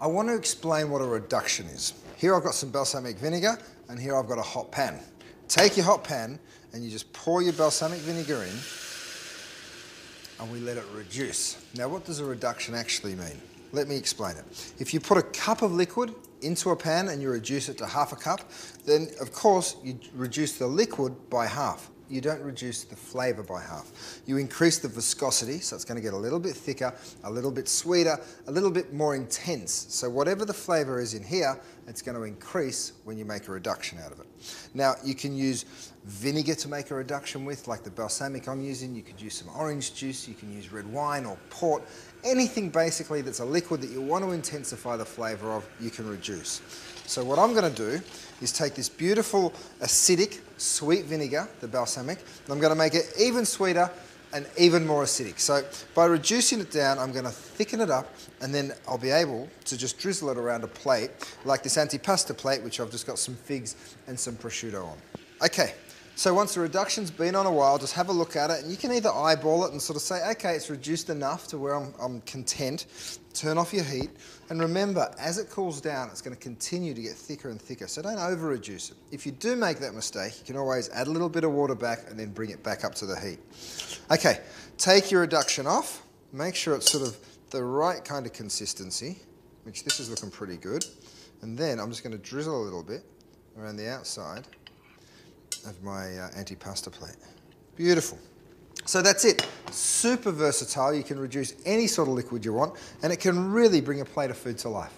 I want to explain what a reduction is. Here I've got some balsamic vinegar, and here I've got a hot pan. Take your hot pan, and you just pour your balsamic vinegar in, and we let it reduce. Now, what does a reduction actually mean? Let me explain it. If you put a cup of liquid into a pan and you reduce it to half a cup, then, of course, you reduce the liquid by half. You don't reduce the flavour by half. You increase the viscosity, so it's going to get a little bit thicker, a little bit sweeter, a little bit more intense. So whatever the flavour is in here, it's going to increase when you make a reduction out of it. Now, you can use vinegar to make a reduction with, like the balsamic I'm using. You could use some orange juice, you can use red wine or port. Anything basically that's a liquid that you want to intensify the flavour of, you can reduce. So what I'm going to do is take this beautiful acidic sweet vinegar, the balsamic, and I'm going to make it even sweeter and even more acidic. So by reducing it down, I'm going to thicken it up, and then I'll be able to just drizzle it around a plate, like this antipasto plate, which I've just got some figs and some prosciutto on. Okay, so once the reduction's been on a while, just have a look at it, and you can either eyeball it and sort of say, okay, it's reduced enough to where I'm content. Turn off your heat, and remember, as it cools down, it's going to continue to get thicker and thicker, so don't over-reduce it. If you do make that mistake, you can always add a little bit of water back and then bring it back up to the heat. Okay, take your reduction off, make sure it's sort of the right kind of consistency, which this is looking pretty good, and then I'm just going to drizzle a little bit around the outside of my antipasto plate. Beautiful. So that's it. Super versatile. You can reduce any sort of liquid you want, and it can really bring a plate of food to life.